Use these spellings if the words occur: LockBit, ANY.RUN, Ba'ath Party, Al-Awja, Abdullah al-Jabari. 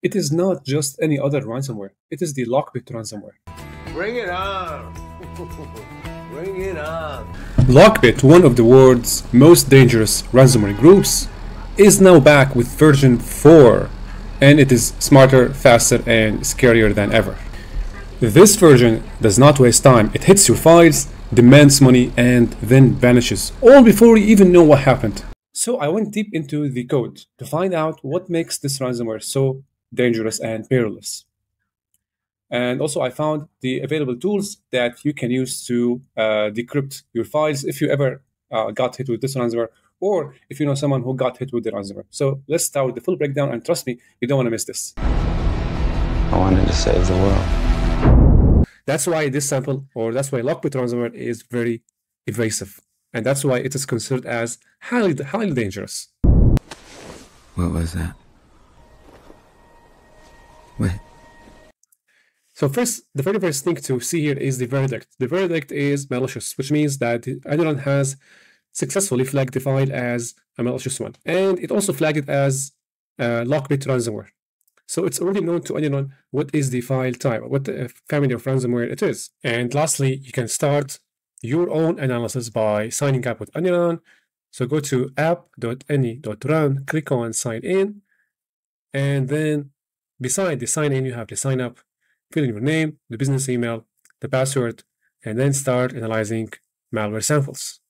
It is not just any other ransomware. It is the LockBit ransomware. Bring it on! Bring it on! LockBit, one of the world's most dangerous ransomware groups, is now back with version 4, and it is smarter, faster, and scarier than ever. This version does not waste time. It hits your files, demands money, and then vanishes, all before you even know what happened. So I went deep into the code to find out what makes this ransomware so dangerous and perilous. And also I found the available tools that you can use to decrypt your files if you ever got hit with this ransomware, or if you know someone who got hit with the ransomware. So let's start with the full breakdown, and trust me, you don't want to miss this. I wanted to save the world. That's why this sample, or that's why LockBit ransomware is very evasive. And that's why it is considered as highly dangerous. What was that? Wait. So first, the very first thing to see here is the verdict. The verdict is malicious, which means that ANY.RUN has successfully flagged the file as a malicious one. And it also flagged it as LockBit ransomware. So it's already known to ANY.RUN what is the file type, what the family of ransomware it is. And lastly, you can start your own analysis by signing up with ANY.RUN. So go to app.any.run, click on sign in, and then beside the sign in, you have the sign up, fill in your name, the business email, the password, and then start analyzing malware samples.